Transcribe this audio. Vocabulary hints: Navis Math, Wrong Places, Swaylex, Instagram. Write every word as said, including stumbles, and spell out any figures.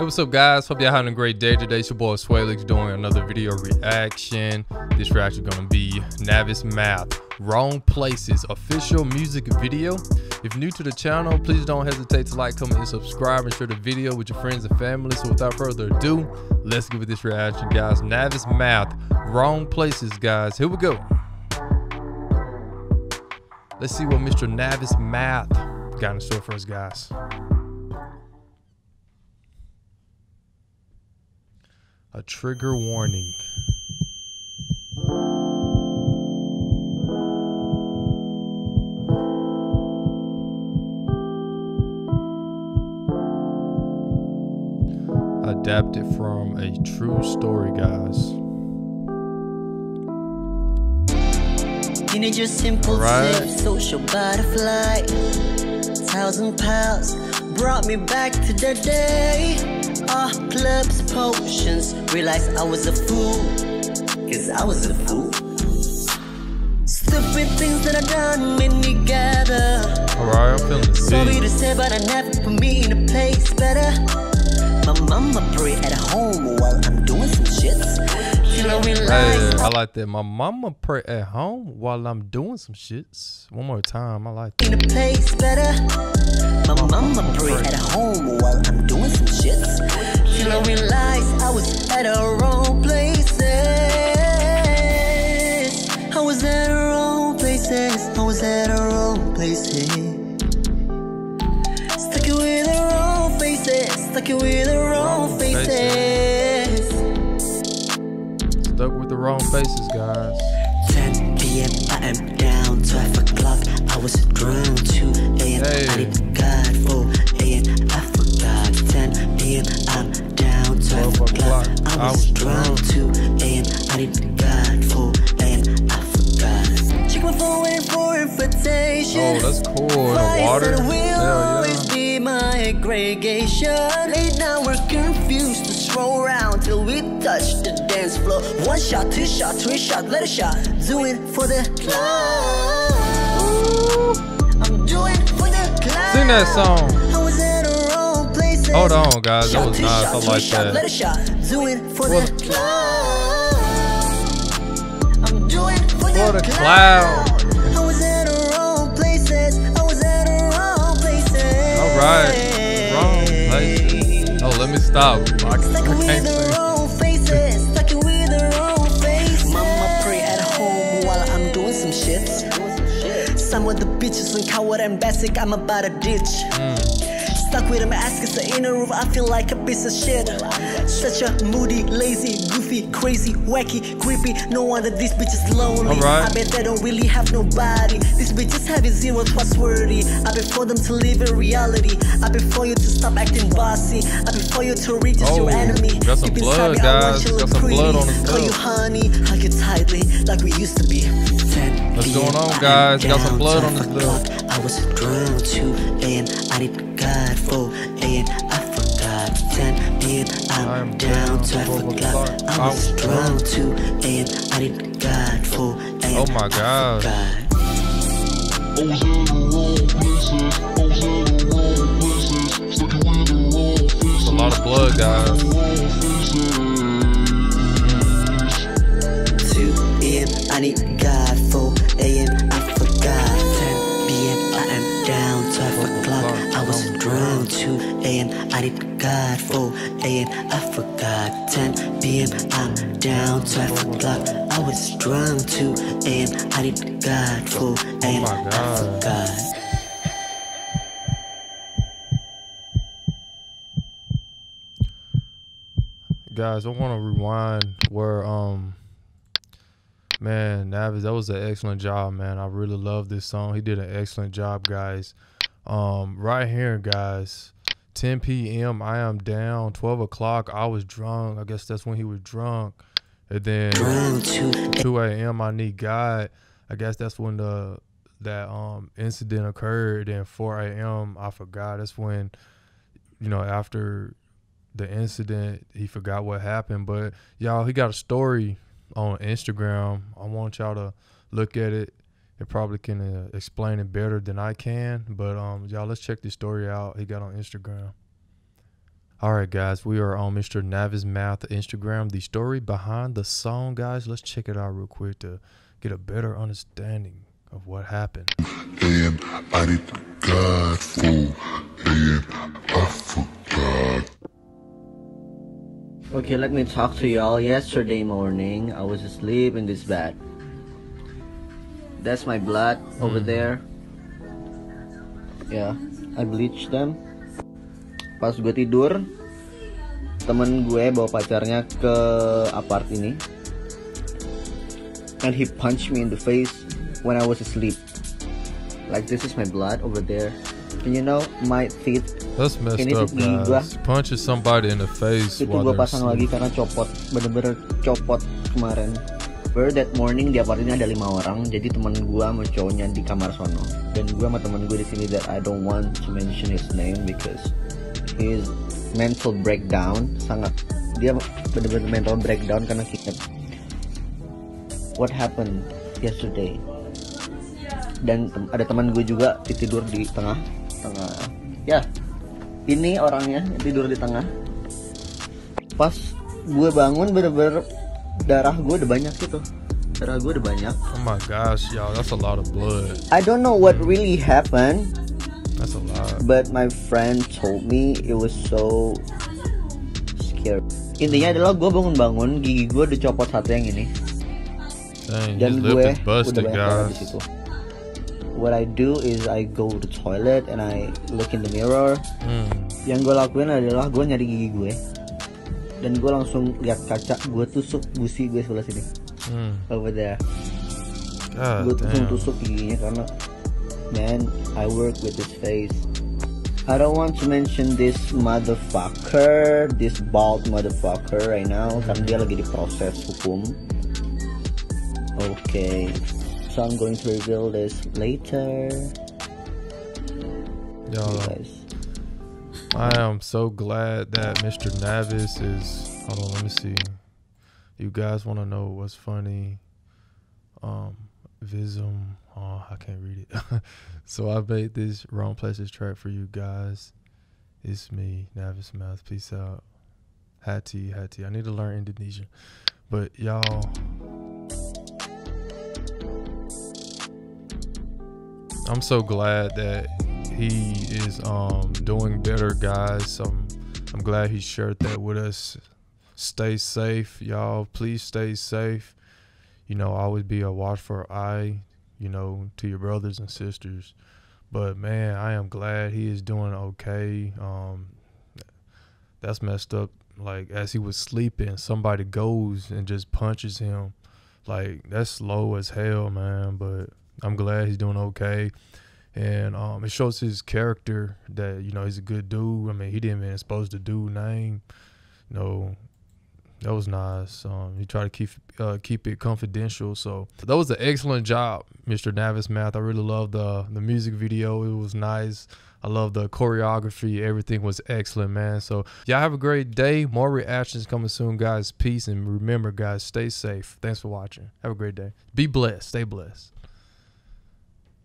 Hey, what's up guys? Hope y'all having a great day today. It's your boy Swaylex doing another video reaction. This reaction gonna be Navis Math, Wrong Places official music video. If new to the channel, please don't hesitate to like, comment, and subscribe, and share the video with your friends and family. So without further ado, let's give it this reaction, guys. Navis Math, Wrong Places, guys. Here we go. Let's see what Mister Navis Math got in store for us, guys. A trigger warning. Adapted from a true story, guys. Teenager, simple right. Tip, social butterfly. Thousand pounds brought me back to the day. Ah, oh, clubs, potions. Realized I was a fool, cause I was a fool. Stupid things that I done made me gather. Alright, I'm feeling the sorry to say, but I never put me in a place better. My mama pray at home while I'm doing some shit. You know, hey, I like that. My mama pray at home while I'm doing some shits. One more time, I like that. In a place better. My mama pray at home while I'm doing some shits. You know, realize I was at a wrong places. I was at a wrong places. I was at a wrong places. Stuck with the wrong faces, stuck with the wrong faces. Stuck with the wrong faces, guys. ten p m I am down, twelve o'clock I was drowned, two a m hey. I need God, four a m I forgot. Ten p m I'm down, twelve o'clock I, I was drowned, two a m I need God, four a m I forgot. Check my phone waiting for invitation. Oh, that's cool, the water. Hell yeah. My aggregation. Late now we're confused to stroll around till we touch the dance floor. One shot, two shot, three shot, let a shot. Do it for the club. I'm doing for the club. Sing that song. I was at a wrong place. Hold on, guys. That was nice. I like that. Let a shot. Do it for the club. I'm doing for the club. Right, wrong places. Oh, let me stop. I can't stuck with the wrong faces. Stuck with the wrong faces. Mama pray at home while I'm doing some shit. Some of the bitches in Coward and Basic, I'm about to ditch. Mm. Stuck with them, ask us the inner roof. I feel like a piece of shit. Such a moody, lazy, goofy, crazy, wacky, creepy. No wonder these bitches lonely. Right. I bet they don't really have nobody. These bitches have zero trustworthy. I bet for them to live in reality. I bet for you to stop acting bossy. I bet for you to reach oh, your enemy. Got some blood, guys. Got some pretty. Blood on the call you honey, hug you tightly, like we used to be. What's going on, guys? Got some blood on the clock. I was drowned, two a m I need God, four a m I forgot. ten p m I'm down, twelve o'clock I was drowned, two a m I need God, four a m Oh my God. I was in the wrong places. I was in the wrong places. Stuck with the wrong faces. A lot of blood, guys. two a m I need God. four a m I forgot. ten p m I am down. twelve o'clock I was drowned. two a m I need God. four a m I forgot. ten p m I'm down. twelve o'clock I was drowned. two a m I need God. four a m oh I forgot. Guys, I want to rewind where um. Man, Navis, that was an excellent job, man. I really love this song. He did an excellent job, guys. Um, right here, guys. ten p m I am down. twelve o'clock I was drunk. I guess that's when he was drunk. And then two a m I need God. I guess that's when the that um incident occurred. And four a m I forgot. That's when, you know, after the incident, he forgot what happened. But y'all, he got a story on Instagram. I want y'all to look at it. It probably can uh, explain it better than I can, but um y'all, let's check this story out he got on Instagram. All right, guys, we are on Mister Navis Math Instagram, the story behind the song, guys. Let's check it out real quick to get a better understanding of what happened. And I did God for, and I forgot. Okay, let me talk to y'all. Yesterday morning, I was asleep in this bed. That's my blood mm. over there. Yeah, I bleached them. Pas gue tidur, temen gue bawa pacarnya ke apart ini, and he punched me in the face when I was asleep. Like, this is my blood over there, and you know my teeth. That's messed up, guys. Punches somebody in the face while they're asleep. Itu gue pasang lagi karena copot, bener-bener copot kemarin. Where that morning di apart ini ada lima orang, jadi teman gue sama cowoknya di kamar sono, dan gue sama teman gue di sini that I don't want to mention his name because his mental breakdown, sangat dia benar-benar mental breakdown karena kita what happened yesterday. Dan tem ada teman gue juga tidur di tengah tengah ya, ini orangnya tidur di tengah. Pas gue bangun bener-bener darah gue udah banyak gitu, darah gue udah banyak. Oh my gosh, y'all, that's a lot of blood. I don't know what really happened. That's a lot. But my friend told me it was so scary. Intinya adalah gue bangun-bangun gigi gue dicopot satu yang ini. Dang, dan gue busted, udah banyak di situ. What I do is I go to the toilet and I look in the mirror. Hmm. Yang gue lakuin adalah gue nyari gigi gue, dan gue langsung lihat kaca, gue tusuk gusi gue sebelah sini. Hmm. Over there. Gue tusuk giginya karena. Man, I work with his face. I don't want to mention this motherfucker, this bald motherfucker right now. Karena dia lagi di proses hukum. Okay, so I'm going to reveal this later. Y'all, guys, I am so glad that Mister Navis is. Hold on, let me see. You guys want to know what's funny? Um. Vism, oh, I can't read it. So I made this Wrong Places track for you guys. It's me, Navis Math. Peace out. Hati, hati. I need to learn Indonesian. But y'all, I'm so glad that he is um doing better, guys. I'm I'm glad he shared that with us. Stay safe, y'all. Please stay safe. You know, always be a watchful eye, you know, to your brothers and sisters. But man, I am glad he is doing okay. Um, that's messed up. Like, as he was sleeping, somebody goes and just punches him. Like, that's low as hell, man. But I'm glad he's doing okay. And um, it shows his character that, you know, he's a good dude. I mean, he didn't even expose the dude's name. You know, that was nice. Um, he tried to keep uh, keep it confidential. So that was an excellent job, Mister Navis Math. I really loved the the music video. It was nice. I love the choreography. Everything was excellent, man. So y'all have a great day. More reactions coming soon, guys. Peace, and remember, guys, stay safe. Thanks for watching. Have a great day. Be blessed. Stay blessed.